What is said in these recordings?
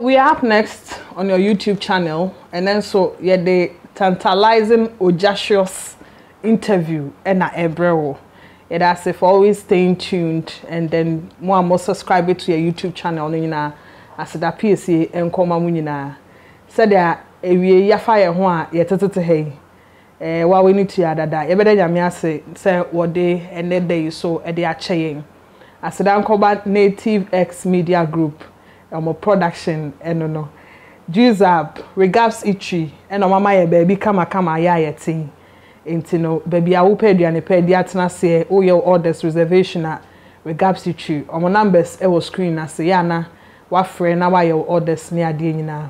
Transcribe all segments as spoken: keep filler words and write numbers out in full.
We are up next on your YouTube channel, and then so yeah, the tantalizing, audacious interview and a ebrero. Yeah, that's if always staying tuned, and then more and more subscribe to your YouTube channel. You know, as that P S C and come on, you know, so there we are fire one. Yeah, to hey, eh, what we need to add that. Every day I'm here say say what day and then day you saw and they are changing. As that come Native X Media Group. I'm a production and eh, no no. Juice up, regards itchy, and eh, no mama ye baby kama kama ya ye ting. Inti no baby I will pay the and pay the atna say oh your orders reservation at regards itchy. Our numbers e eh, was screen na say ya na wa free na wa your orders near the na.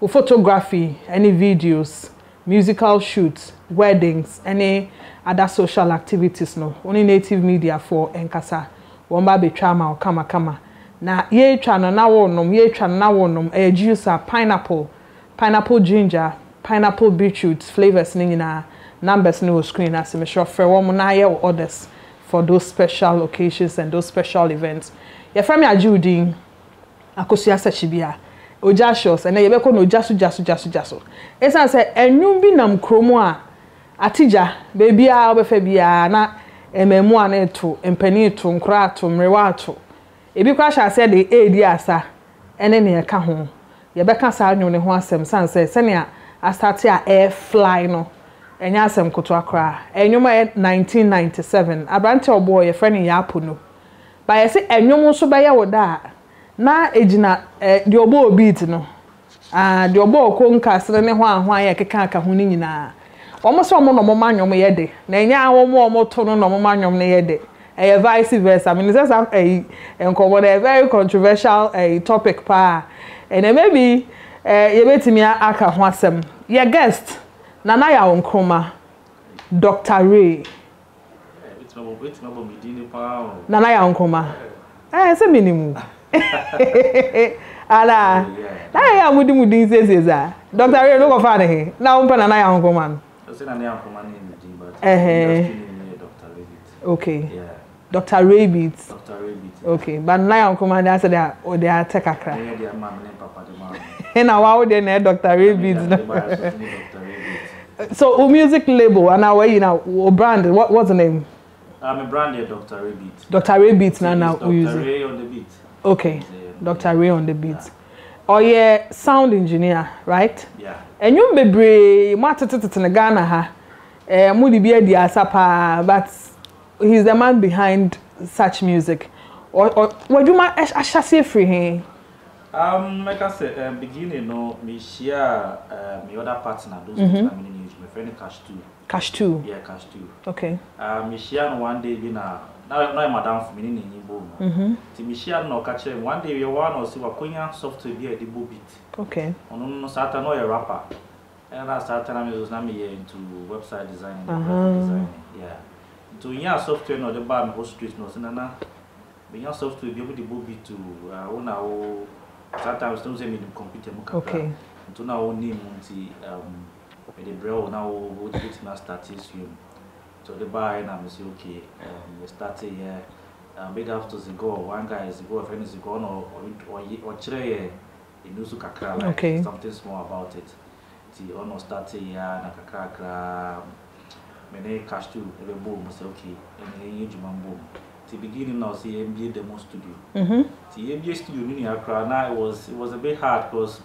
We photography, any videos, musical shoots, weddings, any other social activities no. Only Native Media for Nkasa. Wamba be trauma or kama kama. Na ye chana na wonom, ye chana na wonom, e juice a pineapple, pineapple ginger, pineapple beetroot flavors ni na numbers ni o screen as me sure for one na ye orders for those special occasions and those special events. Ye from ya judin akosu asechi bia. Ojashos and ye be ko no jasu jasu jasu jasu. Esa se enwum bi nam kromo a atija be bia obefa bia na ememu an eto, empani eto, nkra ato, mrewa ato. Ebi kwasha said the aid asa ene ne ka ho ye beka sa anwo ne ho asem san se se ne a start ya air fly no enya asem koto akra enwuma nineteen ninety-seven abrante obo ye friend Yaa Pono ba ye se enwum so ba ye woda na ejina de obo beat no ah de obo ko nka sere ne ho aho an ye keka aka ho ni nyina omo so omo no mo manwom ye de na enya awo mo omo to no no mo manwom ne ye de. A uh, vice versa. I mean, it's a uh, very controversial uh, topic, pa. And uh, maybe you bet me I can want some. Your guest, Nana Yaw Nkrumah, Doctor Ray. Nana Yaw Nkrumah. Eh, it's a minimum. Allah, I am with you. This is Doctor Ray. Look at him. Now, open Nana Yaw Nkrumah. Eh, okay. Yeah. Doctor Ray Beats. Doctor Ray Beats. Yeah. Okay, but now I'm coming there so they are or they are take a crack. Yeah, they are mom and papa the mom. And now they are Doctor Ray Beats. So, a music label and our you know brand. What what's the name? I'm a brand here, Doctor Ray Beats. Doctor Ray Beats now now. Doctor Ray on the beat. Okay, Doctor Ray on the beat. Oh yeah, sound engineer, right? Yeah. And you may be matter to Ghana ha. Eh, mudi be the asapa, but he's the man behind such music. Or, or what do you mean? I shall say free him. Um, like I said, um, beginning, no, me share uh, my other partner, those mm -hmm. that I'm in use, my friend Kash Two. Kash Two? Yeah, Kash Two. Okay. Um, me share one day, you know, now I'm madam for me in Igbo. Mm-hmm. So me share no catch him. One day, we want to see what Korean software be at the beat. Okay. And on no certain, no a rapper. And I started, I was now into website design and graphic uh -huh. design. Yeah. To your software, no, the bar and whole street, no, Nana. But your software, be able to move it to one hour. Sometimes, don't say me the computer, okay. To now, name, um, the braille now, would it not start this room? So the bar, and I'm say, okay, um, we started here. Um, made after the go, one guy is go, a friend is gone, or or or tray, a news kakra, like something small about it. The almost started here, and kakra. Mene Kash Two, every boom, I say okay, and then you jump boom. The beginning now, see M B A demo studio. Mhm. The M B A studio in Accra, now it was it was a bit hard because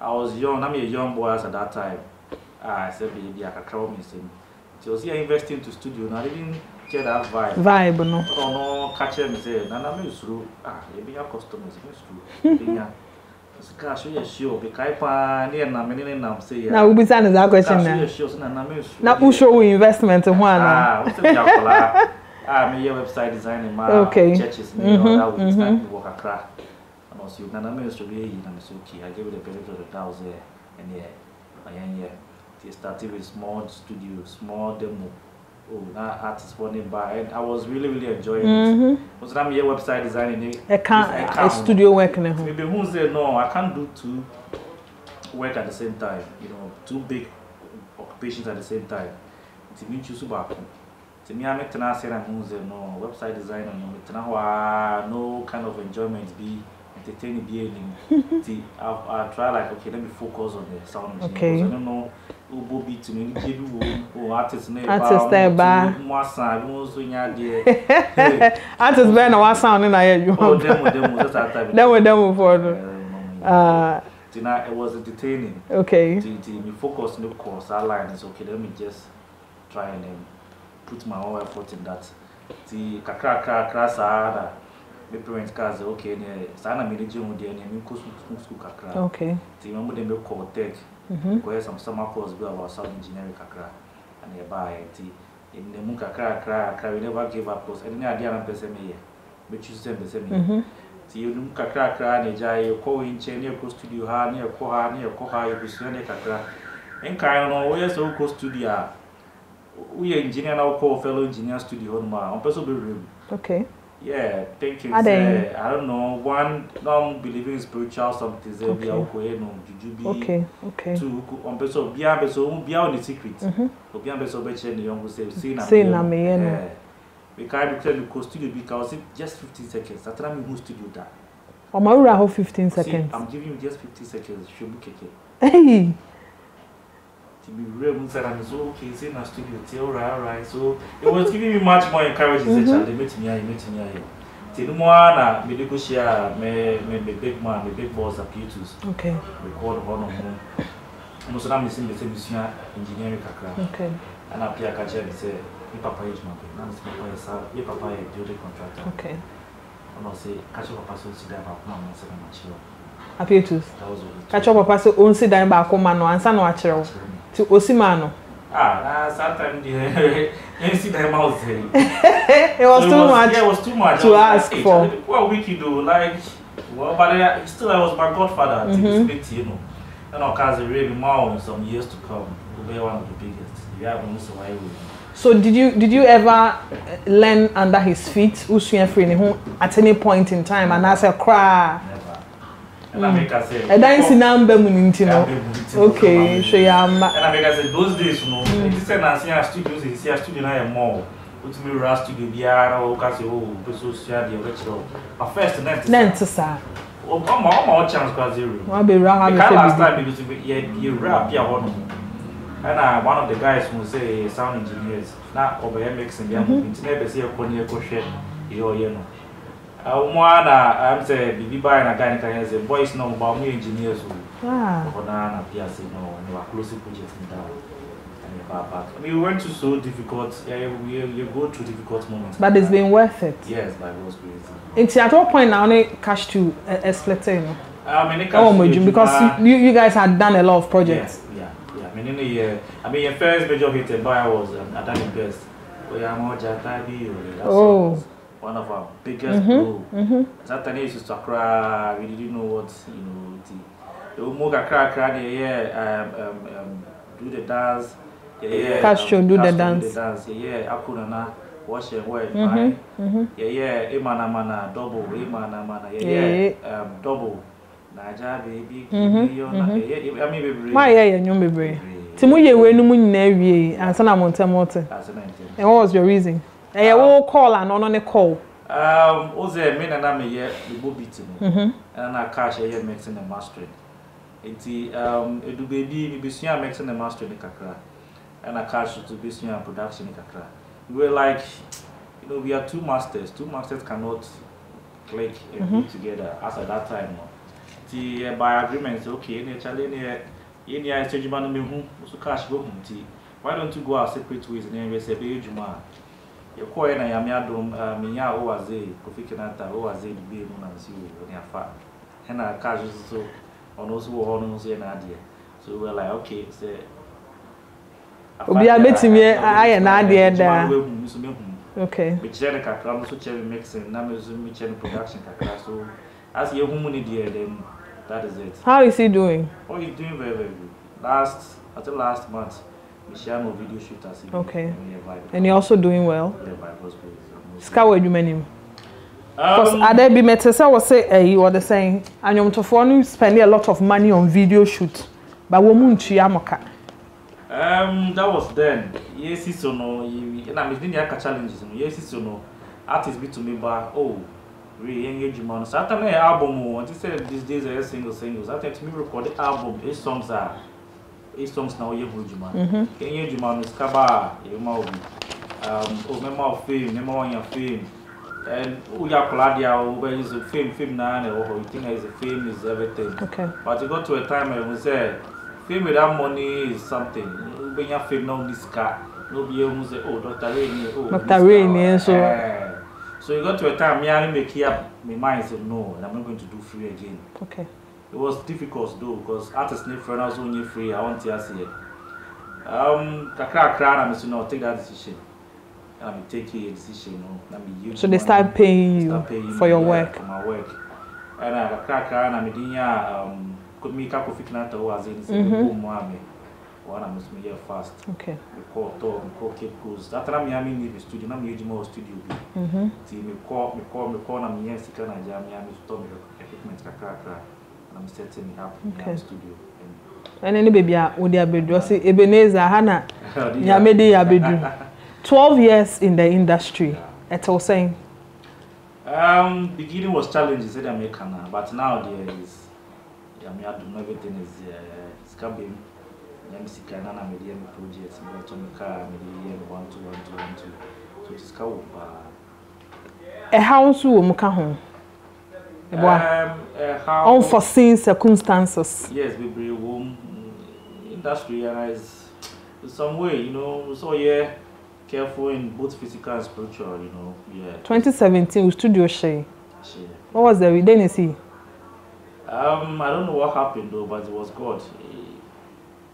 I was young. I'm a young boy at that time. Ah, I said baby, I can crowd me same. So see, I invest into studio. Now I didn't get that vibe. Vibe, no. No, no, catch me say, na na me usuru. Ah, baby, your customers me usuru. Baby, I show you show because I near na many na say yeah. Now we be saying that question now. Now who show investment in one? Ah, what's the job? Ah, me your website design my okay. Churches me mm -hmm, all that we start mm -hmm. work Accra. And also na na me show be na me show okay. I give you the benefit of the doubt there and yeah, and yeah. They started with small studio, small demo. Oh, that artist running by, and I was really, really enjoying mm-hmm. it. Because I'm here website designing it. I can't, I can't. A studio work in a home. Maybe who say no, I can't do two work at the same time. You know, two big occupations at the same time. To me, choose back. To me, I'm not saying no website designer, no, no kind of enjoyment be. entertaining being the I try like okay, let me focus on the sound. Okay. I don't know who beat to me. Oh, artist name. Artist name bar. Mwasa, mwasa unya de. Artist bar na mwasa oni na yeju. Oh, demo demo just at time. Demo demo for. Ah. Tina, it was entertaining. Okay. The the me focus no course outline is okay. Let me just try and um, put my own effort in that. The kakra kakra kakra saada. My parents cars okay. Ne sana manager mo dey ne me go school school kakra. Okay. The mama dem be call tech. Mhm. Go some summer course be about sound engineering kakra. And e ba e in the mo kakra kakra kakra we never give up cause. Any idea na person me here. Me choose them person me. Mhm. The you do kakra kakra ne jai call in chain e go studio ha ne e call ha ne e call ha e go studio kakra. En kai no we so go studio. We engineer now call fellow engineer studio on my on person be room. Okay. Yeah, thank you. Uh, I don't know. One, um, believing in spiritual something. Okay. Okay. Okay. Two, on person be on person be on the secret. Mhm. Be on person be change the young who say see na. See na me no. We can't be close to studio because just fifteen seconds. That's why we go studio that. Oh my, we have fifteen seconds. See, I'm giving you just fifteen seconds. Show me keke. Hey. So okay, it's in a studio, it's all right, all right. So it was giving me much more encouragement. They met me, I met me. Tilmoana, Medicosia, my big man, my big boss, Aputus. Okay. We called one of them. Most of them is in the same engineering background. Okay. And I play a catcher and say, your papa is my papa, your papa is a building contractor. Okay. And I'll say, catch your papa, so see that about now, and seven mature. Aputus. Catch your papa, so own see that about command, and son watch her. To Osimano. Ah, sometimes the incident was there. It was too much. Yeah, it was too much to ask for. What we could do, like, well, but still, I was my godfather. You know, and I can really more some years to come. We were one of the biggest. You have no survival. So, did you did you ever learn under his feet? Usually, free at any point in time, and I said, cry. And I make her say, and I see number okay, so yeah, and I make her say, those days, you know, this is a senior studios, it's a studio, I am more. But we rush to the Biara, or Casio, Peso, Shadi, or Retro. But first, Nancy, sir. Oh, come on, my chance, Casio. I'll be wrong. I can't last time because you rap, you are one. And one of the guys who say sound engineers, not over M X and Yamu, it's never say a cornea crochet, you know. I'm saying, Bibi Bay and Agani can say, boys know about me engineers who are closely projecting down. I mean, we went to so difficult, uh, we, we go through difficult moments. But it's been worth it. Yes, by God's grace. At what point now, only Kash Two explain? I mean, oh, because you, you guys had done a lot of projects. Yeah, yeah. yeah. I mean, your I mean, first major hit in Bay was um, Adani Best. Oh. One of our biggest blow. That time used to Accra, we didn't know what you know. The Umog Accra, Accra, they um um do the dance. Yeah, Kash Two do the dance. Yeah, Akunana, wash your way. Yeah, yeah, Imana Mana double, Imana Mana. Yeah, yeah, um double. Naja baby, yeah, I mean baby. Why yeah, you baby. Timuye we no munye and sana montemote. And what was your reason? I will call and on a call. Um, Ose, men and I may yet be beaten, and I cash a year mixing the mastering. It's um, it will be Bishia mixing the mastering in Kakra, and I cash to Bishia production in Kakra. We're like, you know, we are two masters, two masters cannot click and be together as at that time. The by agreements, okay, in a challenge, in the exchange, so cash go home. Why don't you go our separate ways and then we say, be Juma? Yoko ena ya miadum minya owaze Kofi Kinata owaze bibe mu na nsi we na fa ena Kash so ono so ho no so na ade so we were like okay say obi abetimi aye na ade da okay bi chere kakra mu so chere mixing na me so mi chere production kakra so as ye humu ni there then that is it. How is he doing? Oh, he's doing very very good. Last at the last month video shooters. Okay. And you're also doing well. Scour you many. Because I there be metesa was say eh you were the saying and you to for no spend a lot of money on video shoot. But wo mu ntua moka. Um that was then. Yes so no. And I'm doing the challenges. Yes so no. Artists be to me ba oh re-engage man. So after my album, I just said these days I have single singles. After me record the album, eight songs are eight songs now. You engage man. Engage man is kaba. You know, um, oh, remember our fame, remember on your fame. And we are glad you is a fame, fame now, or you think is a fame is everything. Okay. But you got to a time where we say, fame without money is something. When you fame now this car, nobody will say, oh, Doctor Ray, oh, Doctor Ray, so. Eh. So you got to a time, me I make up my mind and said, no, and I'm not going to do free again. Okay. It was difficult though because artists need friends, also need free. I want to see it. Um, Accra, Accra, I'm saying, no, take that decision. And I'm taking a decision. So they start paying you for your work. For my work. And I crack and I'm doing could make a Kofi Kinata who has in boom mommy. One I must make fast. Okay. We call talk, we call Cape Coast. That time I'm in the studio, I'm using my studio. Mhm. See me call, me call, me call. I'm here, sick and I'm here. I'm using my equipment, crack, crack, crack. And I'm setting it up in the studio. And any baby, I would have been doing. See, Ebenezer, Hannah, you made it. I be doing. Twelve years in the industry, at all saying. Um, beginning was challenging, said I'm a but now there is, I mean, I do know everything is it's coming. I'm sick and I'm a D M project, I'm a Tomika, I'm a D M one two one two one two. So it's called a house room, come home. Unforeseen circumstances. Yes, we bring home industry and it's in some way, you know. So yeah. Careful in both physical and spiritual, you know. Yeah. twenty seventeen, we studio Shay. Shay. What was the redundancy? Um, I don't know what happened though, but it was God.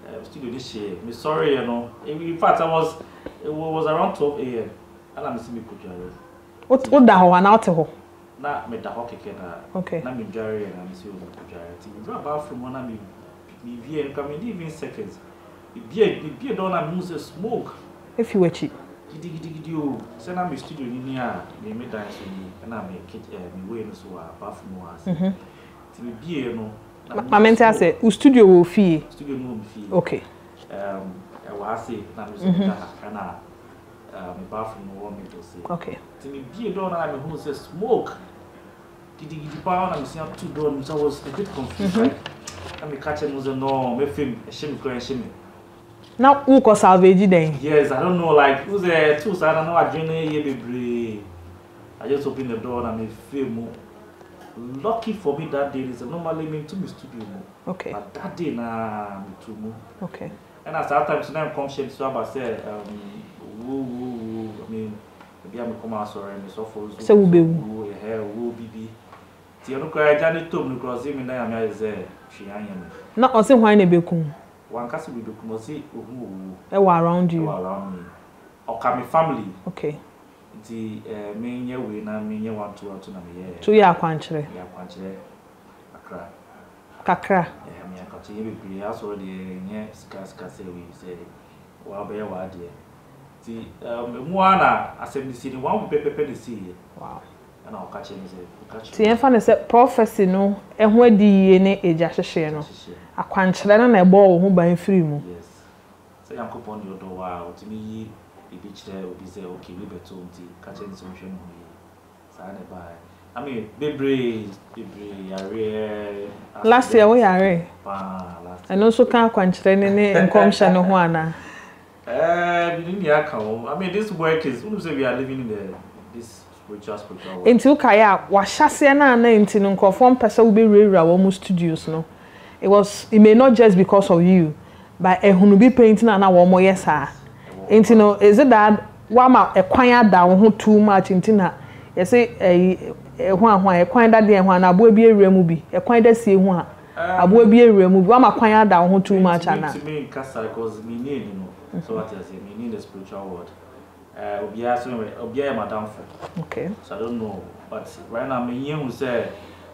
Uh, studio this year. I'm sorry, you know. In fact, I was. It was around twelve A M And I'm still Kujaru. What? What the hell? An alcohol? Nah, me the hell kekena. Okay. Nah, me Kujaru and I'm still Kujaru. We drove out from one and me me V M coming even seconds. The beer, the beer don't have Moses smoke. If you were cheap. Send me studio in here, me dance and I make it way so apart from us. To be no. My mentor said, studio will fee. Studio will fee. Okay. Um, I was saying, and I apart from one me to say. Okay. To be don't I'm who says smoke. Giddy pound, I'm seeing two doors, I was a bit confused. I'm catching was a no, my film, a shame, crying shimmy. Now who can salvage then? Yes, I don't know. Like who's the two? I don't know. I journey I just opened the door and I feel more lucky for me that day. Is normally me to my studio more. Okay. But that day na me too more. Okay. And as sometimes when I come shame so I say um woo woo woo. I mean maybe I come out sorry me so for. So woo be woo. Woo hair woo baby. Ti ano kaya journey to me cross me na I am say she am me. No, I say why ne be come. One castle with the Kumosi, who are around you, around me, or come family. Okay. The main year we now mean you want to want to know me. So, yeah, country, yeah, country, Accra, Kakra, yeah, me, I continue to be also the yes, Cascassi, we say, well, be our idea. The um, one I said, the city one paper, the sea. Wow. And I'll catch him. The infant is a prophecy, no, and where D N A is just a shame. I can't let a ball who buy free. Yes. Say, Uncle Pond, your door out to me, the beach there will be there, okay, we better catch him some shame. I mean, Bibri, Bibri, are last year we are. And also can't quench any and come Shanohuana. I mean, this work is, we are living in the this. Into Kaya, Washasiana and Tinun conform person will be real almost studios. No, it was it may not just because of you, but a Hunubi painting and our more yes, sir. Intino, is it that Wama acquired down too much in Tina? You say a one, why acquired that day and one, I will be a remubi, acquired a sea one, I will be a remubi, one acquired down too much. And I mean, Cassa because me need, you know, so what I say, me need the spiritual word. Uh, okay. So I don't know, but right now, me who say,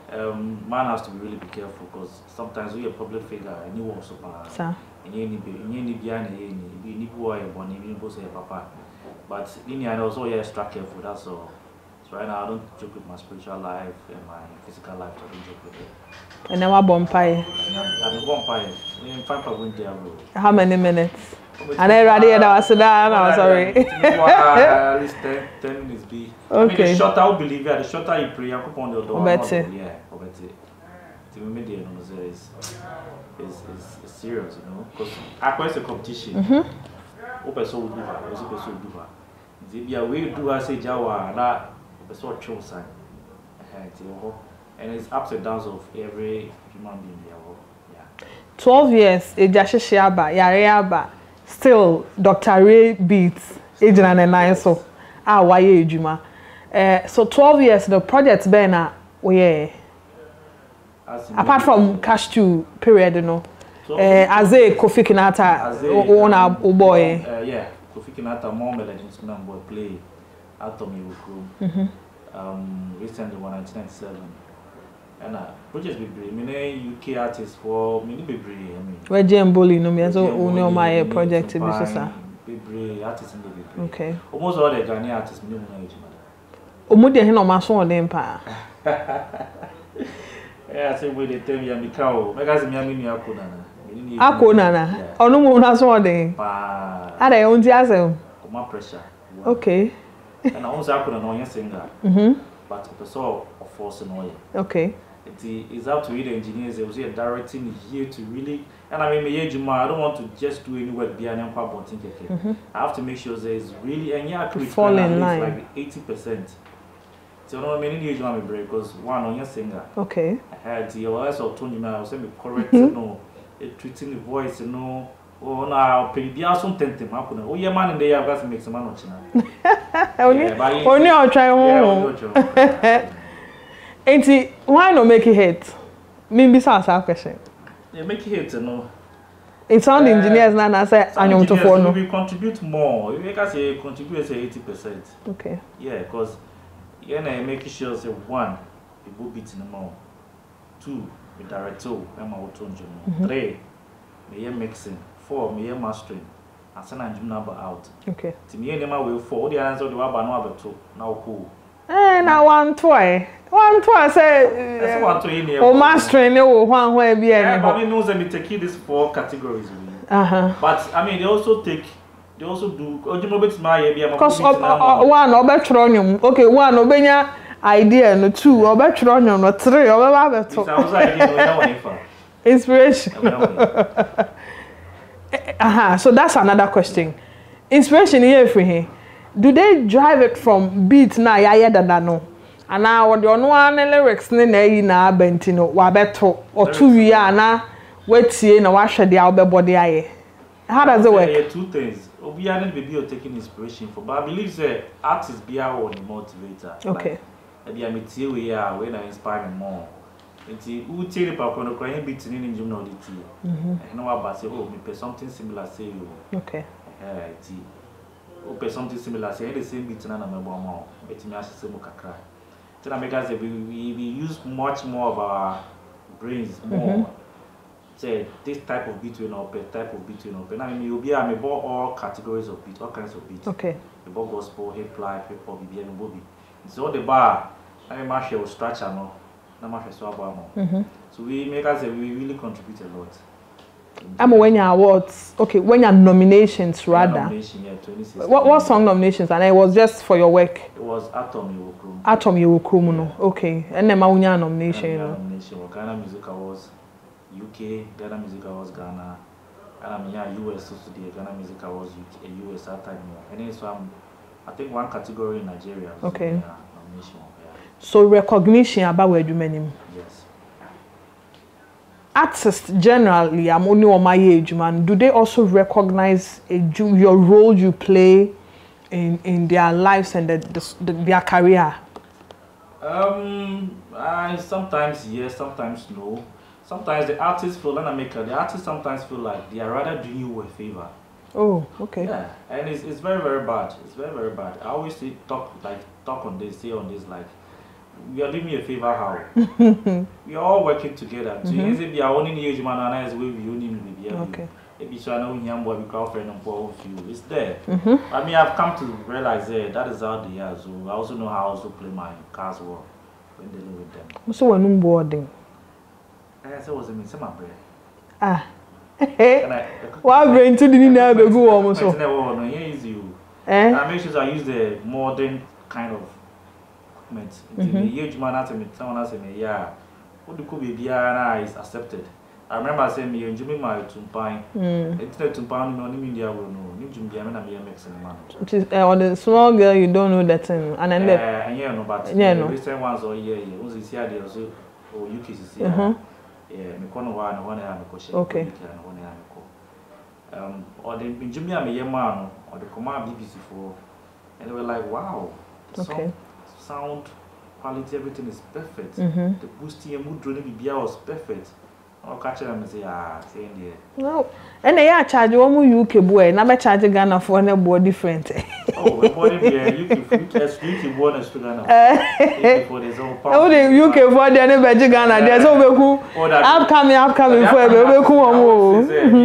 um, man has to be really be careful because sometimes we are public figure and you also pass. And you need you need behind you need who are born you need to say papa. But in the end also yeah, extra careful. That's all. So right now I don't joke with my spiritual life and my physical life. I don't joke with it. And now I'm born pie. I'm born pie. In fact, I went there. How many minutes? And I already had our Sudan, I'm sorry. At least ten minutes be. Okay. I mean, the shorter I believe, yeah, the shorter you pray, I coupon your door. Obete. Yeah, Obete. The media, no, is is serious, you know. Because I it's a competition. O person will do that. O person will do that. If you are way do as a Jawa, that person will choose that. And it's ups and downs of every human being. Yeah. Twelve years, a Jashishaba, Yareaba, still Doctor Ray Beats, age and nine so. Ah, why Juma? So twelve years, the project's been a yeah. Apart from Kash Two period, you know. So, eh, Aze Kofi Kinata, owner um, boy. Uh, yeah, Kofi Kinata, more melodies than boy play. Atom Yewukrum. Mhm. Um, recently one nineteen ninety-seven. And uh, projects be brave. Many U K artists for many be brave. I mean. Where Jim Bully, no me as only my project to be so. Be brave artists in the be brave. Okay. Almost all the Ghanaian artists know my age. Omo dey no ma so on dem pa. Yeah, I say we dey tell me am cow. Make us me am new akona. Ako nana. Onu mo na so de. Pa. Ada o nti asem. Come pressure. Okay. And I also akona no singer. Mhm. But the soul of force no. Okay. It is up to you the engineers. They will say directing here to really. And I mean, me ejuma. I don't want to just do any work behind and pop on thinking. I have to make sure there is really and yeah, accurate. Fall in line. Like eighty percent. So no, many new ejuma me break because one on your singer. Okay. I had the voice of tone. You know, I was saying correct. You know. Treating the voice, you know, oh no, maybe I some tempting happen. Oh yeah, man, in there I've got to make some money. Only, only I'll try one. Auntie, why not make it hit? Maybe that's our question. Yeah, make it hit, you know. It sound uh, engineers now. I say I want to follow. We contribute more. We can say contribute say eighty percent. Okay. Yeah, because yeah, I make sure say one, people beat in the mouth. Two. Director, I'm out on June. Three, me a mixing. Four, me a mastering. I send a number out. Okay. To me, any man will four. The answer to what banana will two. Now cool. Eh, now one toy. One toy. Say. That's one toy in here. Oh, mastering. No one where be any. Yeah, but we know that we take these four categories. Uh huh. But I mean, they also take. They also do. Oh, you know, it's my idea. Because one, obetronium. Okay, one, obenya. Idea no two or better on no three or whatever. Inspiration. Aha, so that's another question. Inspiration here for him. Do they drive it from beat na yaya danano? And now what you know one lyrics ne ne na bentino wabeto or two ya na wet ye na wash the albe body aye. How does it work? Two things. Obi and baby are taking inspiration for, but I believe the artists be our motivator. Okay. Maybe I'm till we are when I inspire me more. Until who tell about when Ukraine beating in gymnasium. I know about say oh me something similar say you. Okay. Eh, oh something similar say the same beating and am bomo. But me ask say mo kakra. Then I make us we we use much more of our brains more. Say this type of beat will not be type of beat will not be. I mean you'll be I mean all categories of beat, all kinds of beats. Okay. The gospel, hiplife, hip hop, B B and Bobby. So the bar, I mean, Marshall will stretch and all. No Marshall so about. So we make us say we really contribute a lot. I'm when your awards, okay, when your nominations rather. Yeah, nomination, yeah, twenty sixteen. What what song nominations? And it was just for your work. It was Atom Yewukrum. Atom Yewukrum, no, yeah. Okay. And then my own nomination. Yeah, nomination. Ghana Music Awards, U K, Ghana Music Awards, Ghana, and I'm here U S also the Ghana Music Awards, U K, U S that time. And then so I'm. I think one category in Nigeria. Okay. Yeah, nomination, yeah. So recognition about where you mean. Yes. Artists generally, I'm only on my age, man. Do they also recognize a, your role you play in in their lives and the, the, their career? Um, I sometimes yes, sometimes no. Sometimes the artists feel like maker. The artists sometimes feel like they are rather doing you a favor. Oh, okay. Yeah, and it's it's very very bad. It's very very bad. I always say talk like talk on this, say on this like, you are doing me a favor how? We are all working together. So you say we are owning you, man, and as we we own him, we be okay. If you should know him, we be girlfriend and poor few. It's there. Mm-hmm. I mean, I've come to realize that that is how they are. So I also know how I also play my cards well when dealing with them. So when you boarding, I said was a miss my bread. Ah. Why brain to the Nina go almost? I make sure I use the modern kind of commitment. It's a huge man at me, someone else in yeah. What the could be is accepted. I remember saying, you enjoy my tumpine. It's not tumpine, no, India will know. You jump the amount of years. Or the small girl, you don't know that thing. And then, uh, yeah, no, but yeah, no, recent ones or yeah, yeah, was this year, they also, or you kisses. Yeah, me corner one, one hand, okay, and one hand. Um, or the Jimmy and Yaman or the command B B C four, and they were like, wow, okay. So, sound quality, everything is perfect. Mm-hmm. The boosting and mood drilling B B I was perfect. I'll catch them and say, ah, say in there. No, and they are charged one U K boy, and I'm charging Ghana for a boy different. Oh, what if U K born to Ghana? Oh, the U K for the energy Ghana, there's over who upcoming, upcoming for a cool.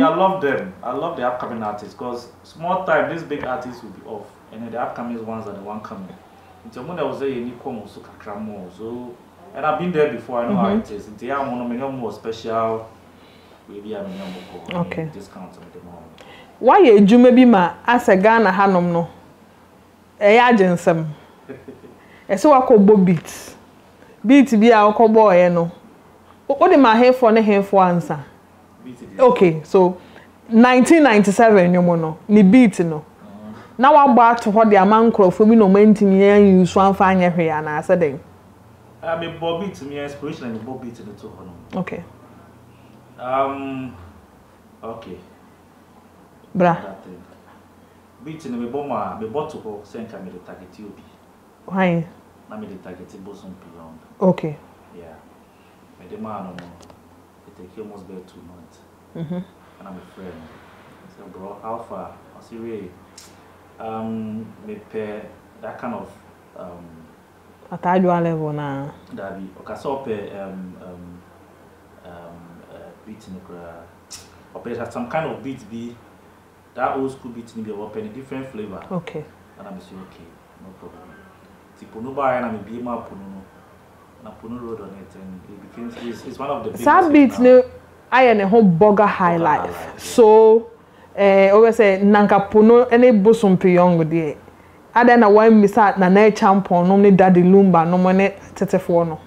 I love them. I love the upcoming artists because small time, these big artists will be off, and then the upcoming ones are the one coming. It's a moment I was saying, you come also, Kakramo, so. And I've been there before, I know mm-hmm. how it is. They are one of more special, maybe I'm more okay. discounts at the moment. Why you maybe ma as a Ghana Hanom no? A agensum. And so I call Bob Beats. Beats be our cowboy, no. What am I here for? No here for answer. Okay, so nineteen ninety-seven, you mono, ni beat no. Now I'm back to what the amount of women no maintain and you swan find your hair and I said. I mean, Bobby to me, inspiration and Bobby to the two. Okay. Um, okay. Bra. Beating the bomber, the bottle, sent me the target tube. Why? I made the target bosom beyond. Okay. Yeah. But the man, it takes almost bare two months. Mm-hmm. And I'm a friend. I said, bro, how far? I see, really. Um, me pair that kind of, um, at that level now. That be okay. So um um um beat in the some kind of beat be that old school beat in the open a different flavor. Okay. And I'm saying okay, no problem. Tipo no buy and I'm be my puno and I puno road on it and it becomes it's, it's one of the biggest. That beat no I and a whole burger high life. Life yeah. So eh always say nanka puno any bosom piyong de. I don't know why Mister Nana Champion, no need Daddy Lumba, no money thirty-four no.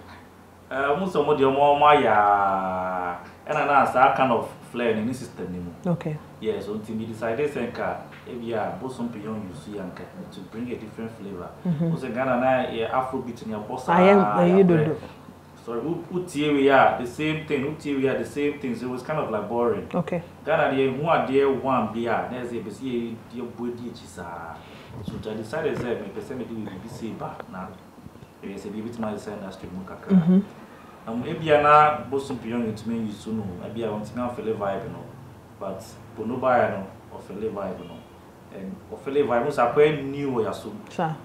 Uh, most of the more Maya, and another kind of flair in the system anymore. Okay. Yes, until we decided to maybe a bosom beyond you see and to bring a different flavor. Was a Ghana na Afrobeat in your bossa. I am. You do. Sorry, Uti we are the same thing. Uti we are the same thing. So it was kind of like boring. Okay. Ghana the one there one beer. There's a busy your body is so I decided to say, I said, B B C back now. I said, B B C my industry, Mukaka. And maybe I'm not boasting beyond it to me, you soon know. Maybe I want to now feel a vibe, you know. But for no buyer, or feel a vibe, you know. And of a vibe was a quite new way or so.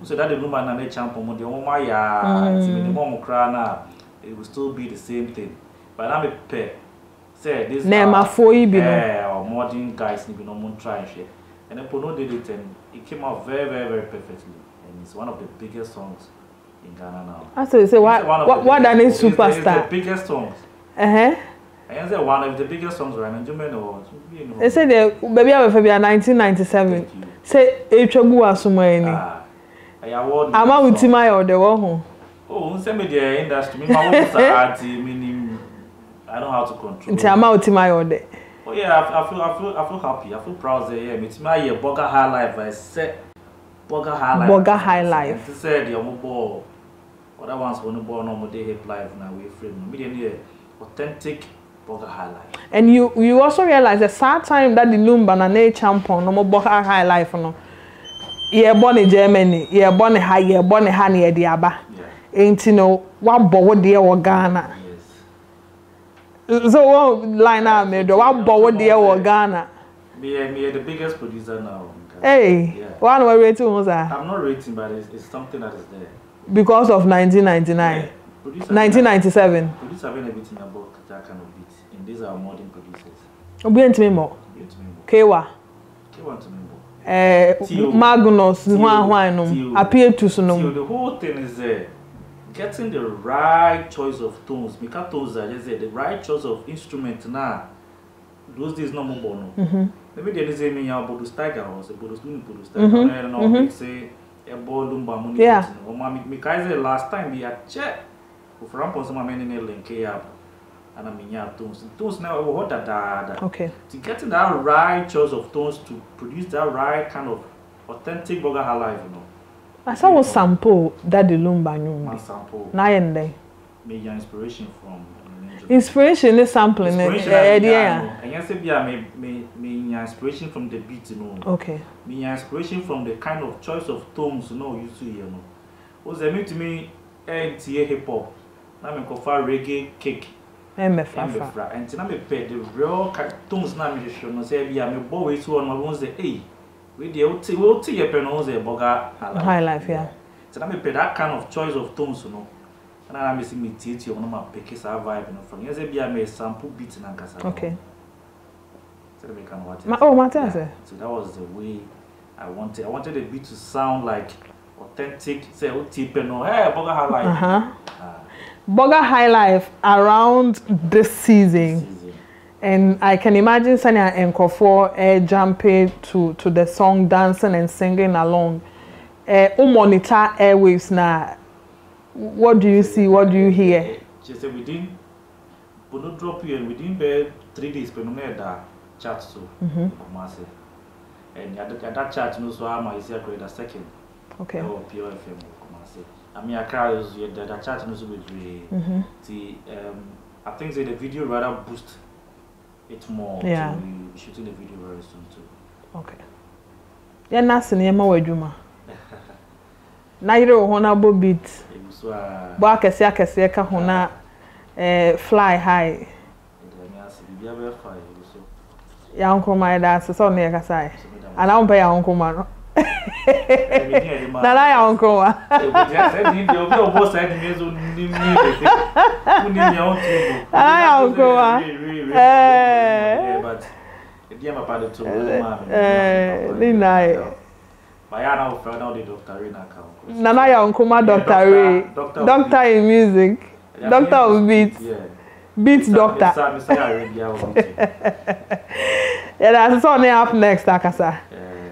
So that the woman and the champion, the Omaya, the Momocrana, it will still be the same thing. But I'm a pair. Say, this is a modern guys, you know, try and share. And then Pono did it and it came out very, very, very perfectly. And it's one of the biggest songs in Ghana now. I so you say, what that is superstar? It's the biggest songs. Uh-huh. I said one of the biggest songs right now. You know, they said, baby, I was nineteen ninety-seven. Say, Echogu Asuma. Ah, I award. I'm out with Timai or the Waho. Oh, send me the industry. I don't know how to control it. I'm out with Timai or the. Oh yeah, I, I feel, I feel, I feel happy. I feel proud. Say yeah, it's my year. Burger high life. I said, burger high life. Burger high life. They said the mobile. Other ones when you born on my day Hiplife now we frame. Me then yeah, authentic burger high life. And you, you also realize the sad time that the Lumba na ne champion no more burger high life no. Yeah, born in Germany. Yeah, born in high. Yeah, born in high near the Aba. Ain't you know what born there or Ghana. So what line up me do? What board there or Ghana? Me, me the biggest producer now. Hey, yeah. What are we rating? I'm not rating, but it's, it's something that is there. Because of nineteen ninety-nine, yeah. Producer nineteen ninety-seven. Producers have been everything about that kind of beat, and these are modern producers. Obiente Memo. Obiente Memo. Kewa. Kewa to Memo. Eh, Magnus, Juan Juanum, appear to Sunum. The whole thing is there. Getting the right choice of tones, because tones are just the right choice of instrument now. Those days no more. Maybe there is a meaning about the stagger or the Buddhist, Buddhist, and all. Say Yeah. Last time we had checked. Okay. To get that right choice of tones to produce that right kind of authentic boga halal, you know. I saw a sample that the lumba nyumbi. Sample. Nine Made your inspiration from. Inspiration is sampling. Yeah. And yes, I may may inspiration from the beat, you know. Okay. Me inspiration from the kind of choice of tones, you know, you see, you know. What's the mean to me? N T A hip hop. Now me cover reggae cake. M F R. And now me pay the real tones. Now me show no say be a me boy to one. My bones say hey, we the old we old year pen on say boga highlife. Yeah. So now me pay that kind of choice of tones, you know. I me see me teach you on my pickies are vibing from here. Be a sample beat in Ankasa. Okay. Oh, Martin, yeah. So that was the way I wanted. I wanted the beat to sound like authentic. Say, oh, tip and no, hey, Boga High Life. Uh huh. Ah. Boga High Life around this season. This season. And I can imagine Sanya and Kofo eh, jumping to, to the song, dancing and singing along. Eh, oh, monitor airwaves now. What do you see? What do you hear? She said we didn't drop you and we didn't pay three days but no that chat so and at that chat no so am I see a second. Okay. Oh P O F M Kumasi. I mean Accra is that chat no so we see um I think the video rather boost it more. Yeah. We shooting the video very soon too. Okay. Yeah nothing e ma wadwuma. Na yire wo na bo beat. Bo akese akese ka ho na eh fly high. Ya uncle my dad so na ka sai. Ana uncle ya uncle ma no. Na na ya uncle wa. E go dia said ni dio go bo said ni zo ni ni de. Kuni ni uncle. Ah uncle wa. Eh but e dia ma pa de to ma. Eh ni nai. Nana Yaw Nkrumah, Doctor Ray, Doctor in music, yeah, Doctor of beats, yeah. Beats Mister Doctor. Yeah, that's something up next, Akasa.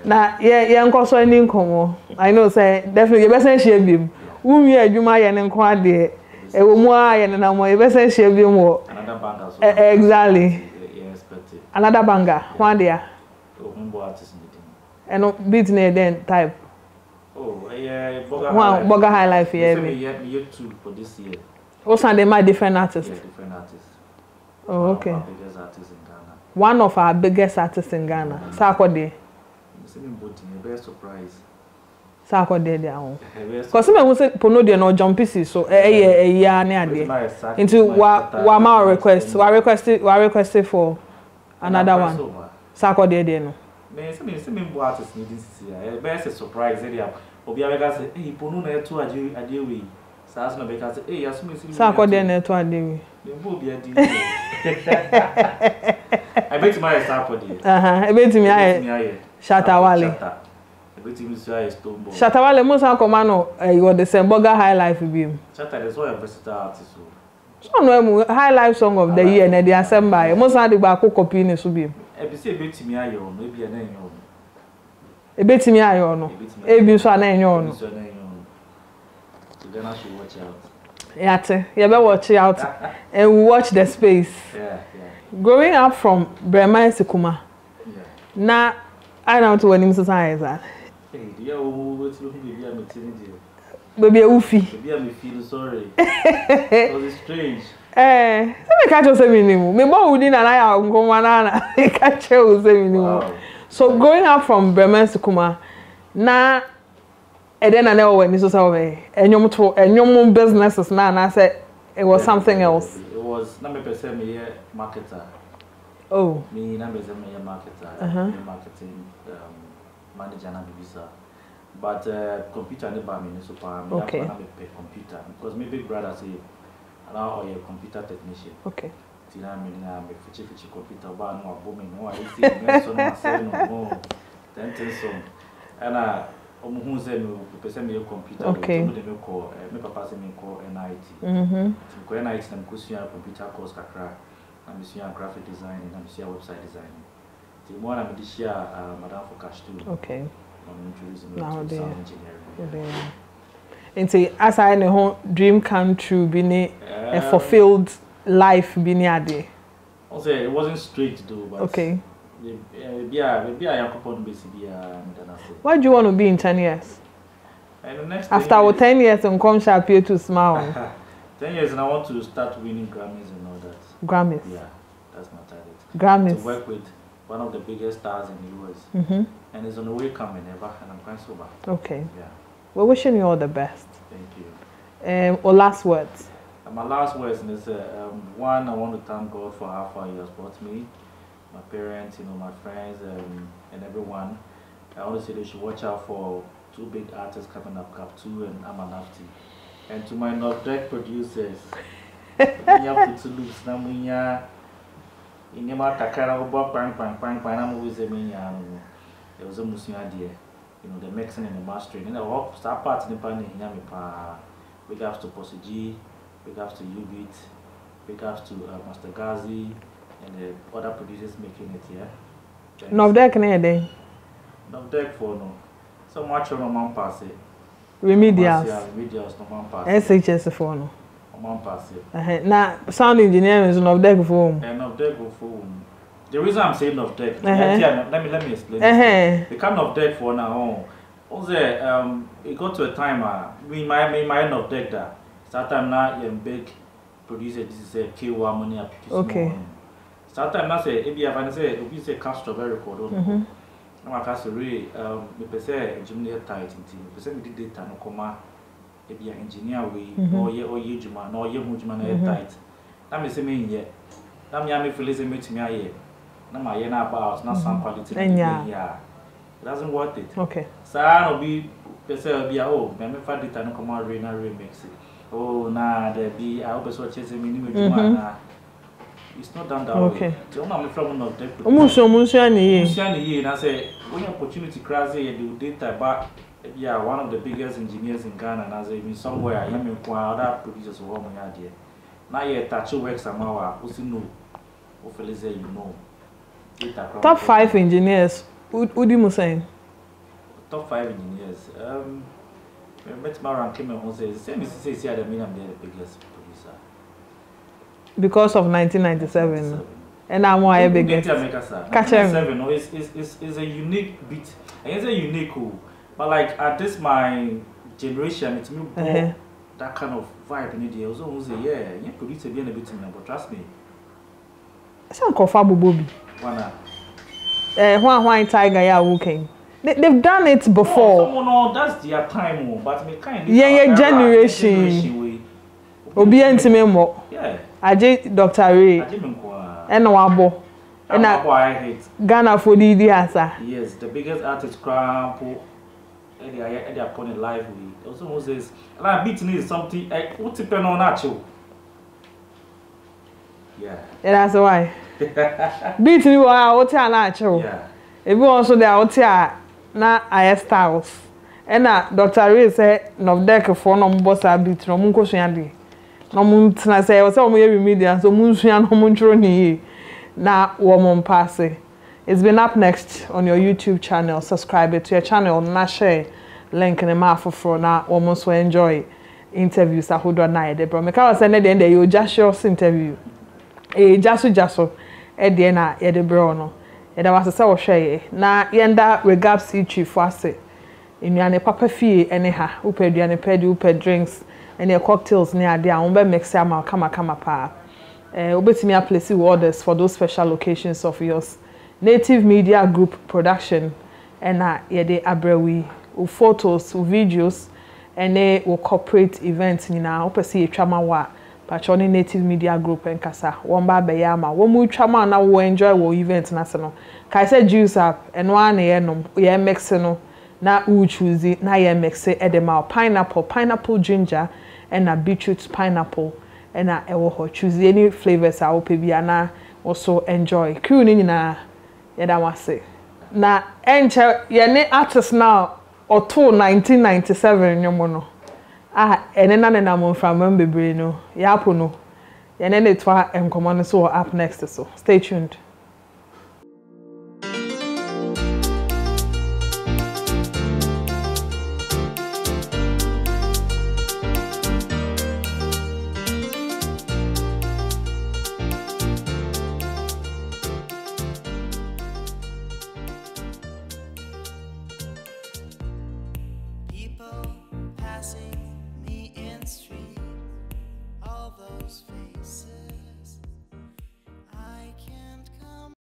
Now, yeah, yeah, I'm concerning Komo. I know, say definitely, you better shave him. Whom you are, you might and inquire there. A woman and I'm more, you better shave him more. Another banger, exactly. Another banger, one there. And beat near then type. Oh, yeah, Boga High Life. Yeah, me too for this year. Also, they might different artists. Yeah, different artists. Oh, okay. One of our biggest artists in Ghana. One of our biggest artists in Ghana. Mm-hmm. Sarkodie. A best surprise. Sarkodie, their own. Because some people say Pono they no jump pieces, so eh eh yeah near there. Into wa wa ma request, wa requested wa requested for another one. Sarkodie, they no. Me se me se me mbo artist ni disi ya. Be se surprise area. Obi abeka se eh Pono na eto ade adewe. Sa aso na beka se eh aso me se. Sarkodie na eto adewe. Me mbo obi ade. I bet my Sarkodie. Aha, I bet me aye. Shatta Wale. I bet me so aye stombo. Shatta Wale mo san koma no eh you the same Boga High Life bi him. Shatta is one versatile artist so. So no mo High Life song of the year na the assembly. Mo san de ba kokopi ni so bi him. Ebi se ebetimi ayo no ebi na enyo no ebetimi ayo no ebi so na enyo no so na enyo no so then I should watch out yate you better watch out and watch the space. Yeah, yeah. Growing up from Brema Sikuma, yeah, na I don't know when him society that hey dia wo wo ti lo bi am tin di baby ufi baby am feel sorry it was strange. Eh, so catch us minimum. Me boy would Nana Yaw Nkrumah na na catch us minimum. So growing up from Bremen Sikuma, na e den na na we ni so so we. Enyom to enyom businesses na na say it was something else. It was na me person me here marketer. Oh. Me na me person me here marketer. Uh huh. Marketing um manager na Bibisa. But uh, computer na ba me ni so pa me na be computer because my big brother say now I'm a computer technician. Okay. Till I'm in a fichi fichi computer bar, no booming, no I see no no more. Then ten some. And I, I'm who say me person me computer. Okay. Somebody me call, me papa say me call N I T. Mhm. Call N I T, I'm pursuing a computer course Accra. I'm pursuing graphic design, I'm pursuing website design. The more I'm this year, Madam for Kash Two. Okay. Now there. Yeah. And say, as I know, dream come true, being a fulfilled life, being a day. Also, it wasn't straight though, but okay. Yeah, maybe I am upon B C B and then I say. What do you want to be in ten years? And the next after our ten years, and come shall appear to smile. ten years, and I want to start winning Grammys and all that. Grammys. Yeah, that's my target. Grammys. To work with one of the biggest stars in the U S. Mm-hmm. And it's on the way coming ever, and I'm quite sober. Okay. Yeah. We're wishing you all the best. Thank you. Um, or last words. And my last words is uh, um, one. I want to thank God for how far He has brought me, my parents, you know, my friends, um, and everyone. I want to say they should watch out for two big artists coming up, Kash Two and Amalafti. And to my Nordic producers, it was a Muslim idea. You know, the mixing and the mastering. And the whole start part in the panel, big ups to Posse G, big ups to U-Beat, big ups to uh, Master Gazi, and the other producers making it here. Yeah? Novdek, Nede? Novdek for no. So much on man pass it. Remedials. Remedials, no man pass it. S H S for no. Man pass it. Now, sound engineering is Novdek for whom? And Novdek for whom? The reason I'm saying of deck, uh -huh. yeah, let me let me explain. Uh -huh. The kind of deck for now, also, um, it got to a time uh, we my my my end of deck that sometimes now a big producer this is a K one money application. Okay. Sometimes now say if you have an say, if you say Kash Strawberry record, um, I can say um, we prefer engineer tight into, we prefer we did data no comma, if you engineer we no ye or ye juma no ye mujuma no tight. That me say me yeah, that me I me feeling say me to me yeah. Nama yena about not some quality. Yeah, it doesn't worth it. Okay. So I'll be person be oh, me find it and come out rena remix. Oh nah, there be I hope so chasing me na. It's not done that okay. way. So I'm from not that. Omusho omusho ni. Omusho ni and I say when opportunity crazy you do data back. Yeah, one of the biggest engineers in Ghana and I say me somewhere I am kwa other producers who am here. Now you touch works amawa, usinu. Hopefully say you know. Top five engineers, who do you say? Top five engineers. Um, I met Maran Kim and Moses. Same as he said, I mean, I'm the biggest producer. Because of nineteen ninety-seven. And I'm one of the biggest. Catch him. It's a unique beat. It's a unique who. But like at this my generation, it's me more that kind of vibe in the also who say, yeah, you produce a bit in a bit, but trust me. It's not Kofabu Bobby. Wana. Eh, Juan Juan Tiger, yeah, walking. They they've done it before. No, no, that's their time, but me kind. Yeah, yeah, generation. Obi enti me mo. Yeah. Aje Doctor Ray. Aje me kwa. Eno abo. Eno abo I hate. Ghana for the diasa. Yes, the biggest artist crampo. They are they are putting live with. Also Moses. Like beating is something. Like what type no natural. Yeah. Yeah, that's why. Beat me while I tell natural. Yeah. If you also there, I tell na I styles. And na Doctor Ray said, "No, there can for no boss I beat no munko shandi. No munt na say I was on my media so munshian no muntro ni na woman passe. It's been up next on your YouTube channel. Subscribe it to your channel. Na share link in the mouth for na woman so enjoy interviews. I hold on na debra. Me kawa send the end you just your interview. Eh jaso jaso. Ede na ede bro no ede wasese wo hweye na yenda regards each for ase enuane papa fie ene ha upe aduane pedi upe drinks ene cocktails ne ade a won be mix am kama kama pa eh obetimi a place orders for those special locations of yours Native Media Group production ena yede abrewi u photos u videos ene wo corporate events nyina opese etwa ma wa Pachoni Native Media Group and Kasa, Womba Bayama, Womu Chama now will enjoy our event national. Kaisa juice up and one yenum, ye mexeno, na u choosy, na ye mexe edema, pineapple, pineapple ginger, and a beetroot pineapple, and a ewoho. Choose any flavors I will pebiana also enjoy. Kunin na yedawase. Na encha yene artist now or two nineteen ninety seven yomono. Ah, and then I'm from Mumbai, Yaa Pono. And then it's what I'm coming so up next. So stay tuned.